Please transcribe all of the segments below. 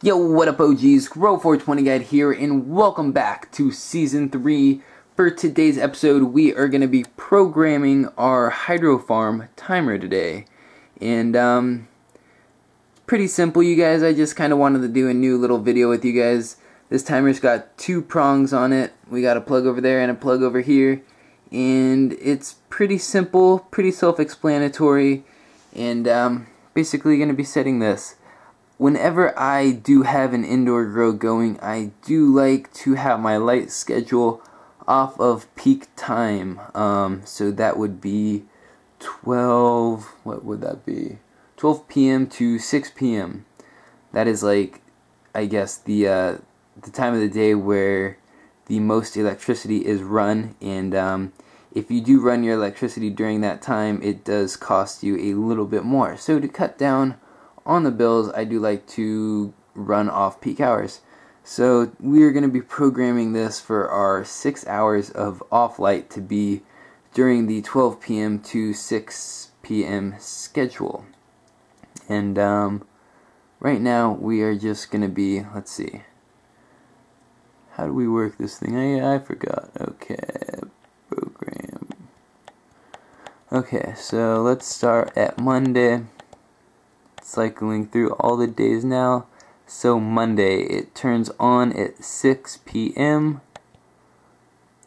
Yo, what up OGs, Grow420Guide here, and welcome back to Season 3. For today's episode, we are going to be programming our Hydrofarm timer today. And, pretty simple, you guys. I just kind of wanted to do a new little video with you guys. This timer's got two prongs on it. We got a plug over there and a plug over here. And it's pretty simple, pretty self-explanatory, and, basically going to be setting this. Whenever I do have an indoor grow going, I do like to have my light schedule off of peak time. So that would be 12, what would that be? 12 p.m. to 6 p.m. That is like, I guess, the time of the day where the most electricity is run. And if you do run your electricity during that time, it does cost you a little bit more. So to cut down on the bills, I do like to run off peak hours. So we're going to be programming this for our 6 hours of off light to be during the 12 p.m. to 6 p.m. schedule. And right now we are just going to be, let's see, how do we work this thing? I forgot. Okay, program. Okay, so let's start at Monday. Cycling through all the days now. So Monday, it turns on at 6 p.m.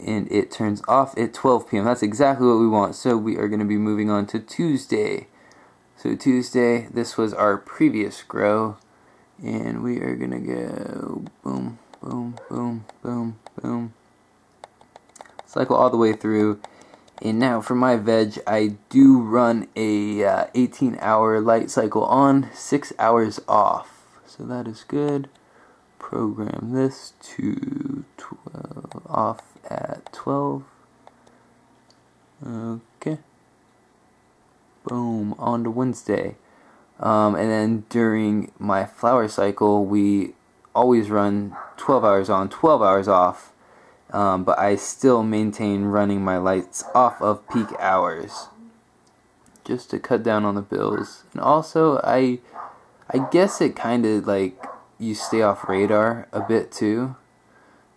and it turns off at 12 p.m. That's exactly what we want. So we are going to be moving on to Tuesday. So Tuesday, this was our previous grow, and we are going to go boom, boom, boom, boom, boom. Cycle all the way through. And now for my veg, I do run a 18-hour light cycle on, 6 hours off. So that is good. Program this to 12, off at 12. Okay. Boom, on to Wednesday. And then during my flower cycle, we always run 12 hours on, 12 hours off. But I still maintain running my lights off of peak hours just to cut down on the bills. And also, I guess it kind of like you stay off radar a bit too.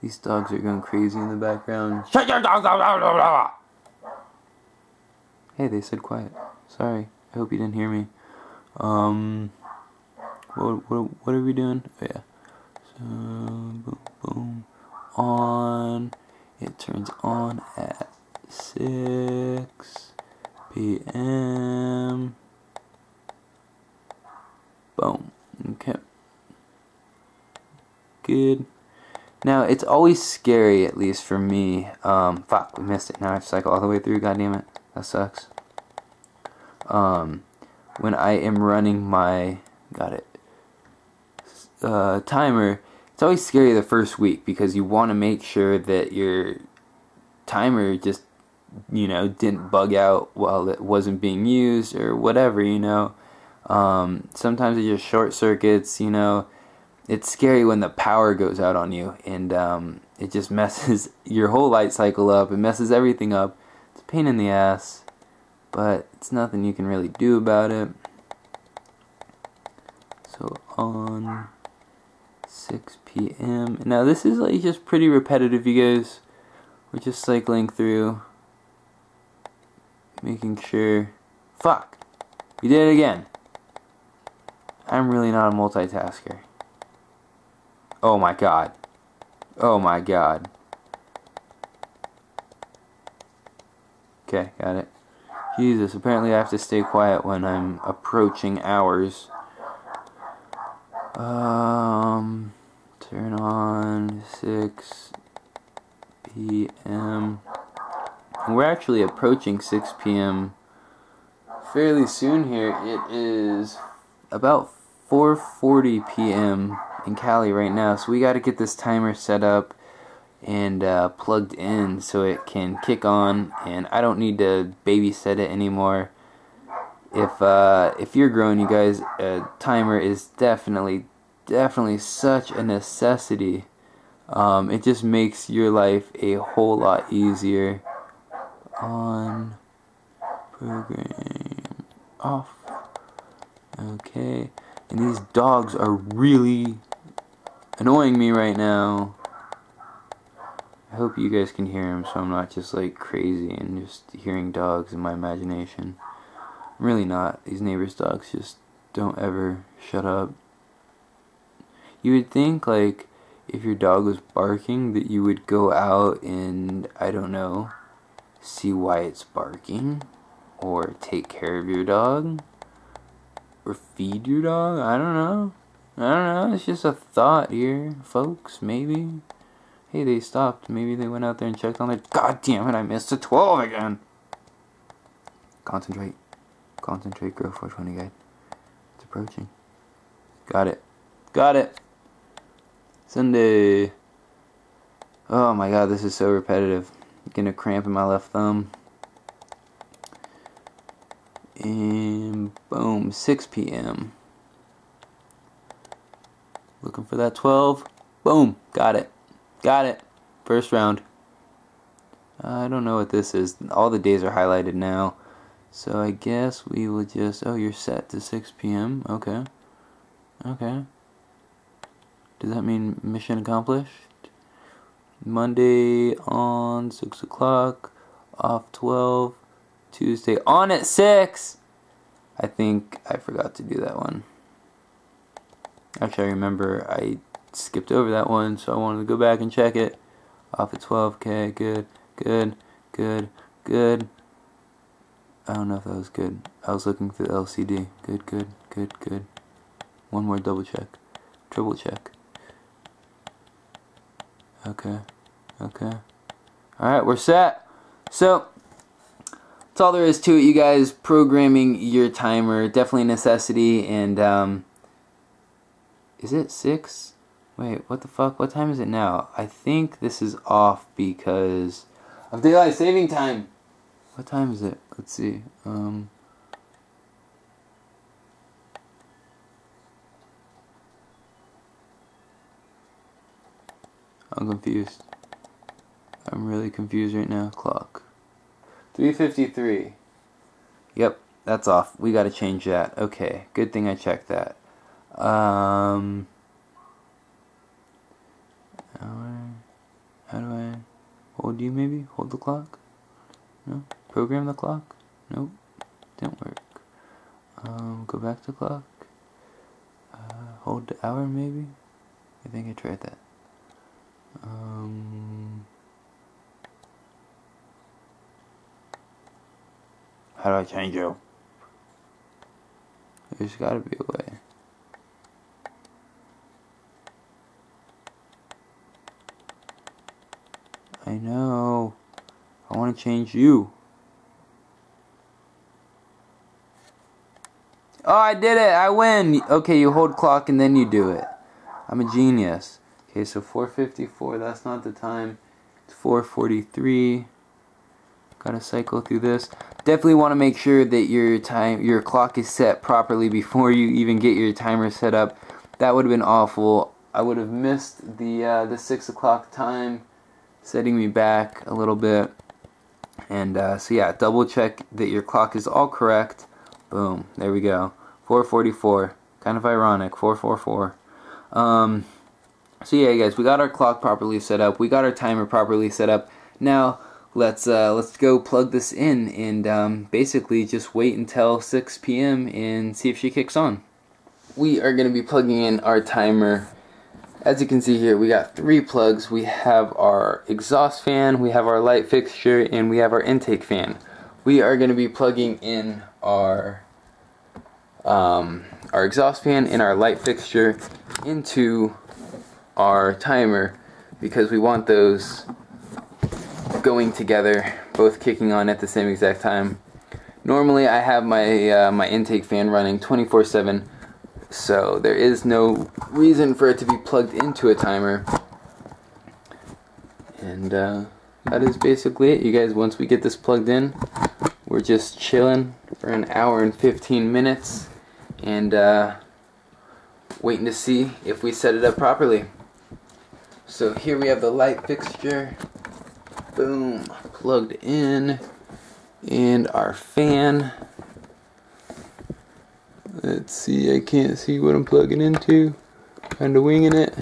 These dogs are going crazy in the background. Shut your dogs out! Hey, they said quiet. Sorry, I hope you didn't hear me. What are we doing? Oh, yeah. So boom, boom. On, it turns on at 6 p.m. Boom. Okay. Good. Now, it's always scary, at least for me. Fuck, we missed it. Now I have to cycle all the way through. God damn it. That sucks. When I am running my, timer, it's always scary the first week because you want to make sure that your timer just, you know, didn't bug out while it wasn't being used or whatever, you know. Sometimes it just short circuits, you know. It's scary when the power goes out on you, and it just messes your whole light cycle up. It messes everything up. It's a pain in the ass, but it's nothing you can really do about it. So on 6 p.m. Now this is like just pretty repetitive, you guys. We're just cycling through, making sure. Fuck! You did it again. I'm really not a multitasker. Oh my god. Oh my god. Okay, got it. Jesus, apparently I have to stay quiet when I'm approaching hours. Turn on 6 p.m. We're actually approaching 6 p.m. fairly soon here. It is about 4:40 p.m. in Cali right now, so we got to get this timer set up and plugged in so it can kick on, and I don't need to babysit it anymore. If you're growing, you guys, a timer is definitely such a necessity. It just makes your life a whole lot easier. On, program, off. Okay. And these dogs are really annoying me right now. I hope you guys can hear him so I'm not just like crazy and just hearing dogs in my imagination. I'm really not. These neighbors' dogs just don't ever shut up. You would think like if your dog was barking that you would go out and, I don't know, see why it's barking or take care of your dog or feed your dog. I don't know. It's just a thought here, folks. Maybe. Hey, they stopped. Maybe they went out there and checked on their... God damn it, I missed a 12 again! Concentrate. Concentrate, Grow420 Guide. It's approaching. Got it. Got it! Sunday! Oh my god, this is so repetitive. I'm getting a cramp in my left thumb. And boom, 6 p.m. Looking for that 12. Boom! Got it. Got it. First round. I don't know what this is. All the days are highlighted now. So I guess we will just... Oh, you're set to 6 p.m. Okay. Okay. Does that mean mission accomplished? Monday on 6 o'clock. Off 12. Tuesday on at 6! I think I forgot to do that one. Actually, I remember I... skipped over that one, so I wanted to go back and check it. Off at 12, okay, good. I don't know if that was good. I was looking for the LCD. Good. One more double check. Triple check. Okay. Alright, we're set. So, that's all there is to it, you guys. Programming your timer, definitely a necessity, and, is it 6? Wait, what the fuck? What time is it now? I think this is off because of daylight saving time. What time is it? Let's see. I'm confused. I'm really confused right now. Clock. 3:53. Yep, that's off. We gotta change that. Okay, good thing I checked that. How do I hold you maybe? Hold the clock? No? Program the clock? Nope. Didn't work. Go back to clock. Hold the hour maybe? I think I tried that. How do I change you? There's gotta be a way. I know. I want to change you. Oh, I did it. I win. Okay, you hold clock and then you do it. I'm a genius. Okay, so 4:54. That's not the time. It's 4:43. Gotta cycle through this. Definitely want to make sure that your clock is set properly before you even get your timer set up. That would have been awful. I would have missed the 6 o'clock time, setting me back a little bit. And so yeah, double check that your clock is all correct. Boom, there we go. 4:44, kind of ironic. 4:44. So yeah, guys, we got our clock properly set up, we got our timer properly set up. Now let's go plug this in and basically just wait until 6 p.m. and see if she kicks on. We are going to be plugging in our timer. As you can see here, we got 3 plugs. We have our exhaust fan, we have our light fixture, and we have our intake fan. We are going to be plugging in our exhaust fan and our light fixture into our timer because we want those going together, both kicking on at the same exact time. Normally, I have my intake fan running 24/7. So there is no reason for it to be plugged into a timer. And that is basically it, you guys. Once we get this plugged in, we're just chilling for an hour and 15 minutes and waiting to see if we set it up properly. So here we have the light fixture, boom, plugged in, and our fan. Let's see, I can't see what I'm plugging into. Kinda winging it.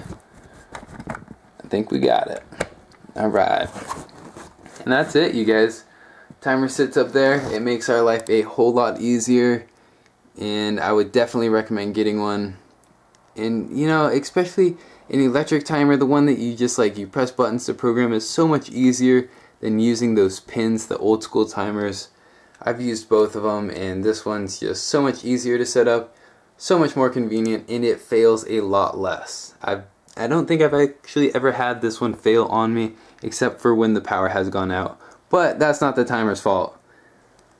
think we got it. All right. And that's it, you guys. Timer sits up there. It makes our life a whole lot easier, and I would definitely recommend getting one. And you know, especially an electric timer, the one that you just like you press buttons to program is so much easier than using those pins, the old school timers. I've used both of them, and this one's just so much easier to set up, so much more convenient, and it fails a lot less. I don't think I've actually ever had this one fail on me, except for when the power has gone out. But that's not the timer's fault.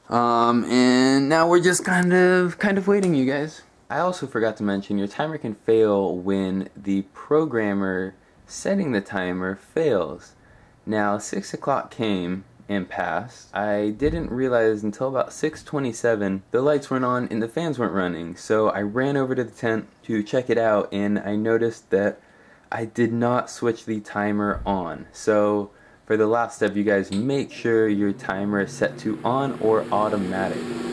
And now we're just kind of waiting, you guys. I also forgot to mention your timer can fail when the programmer setting the timer fails. Now 6 o'clock came and passed. I didn't realize until about 6:27 the lights weren't on and the fans weren't running, so I ran over to the tent to check it out, and I noticed that I did not switch the timer on. So for the last step, you guys, make sure your timer is set to on or automatic.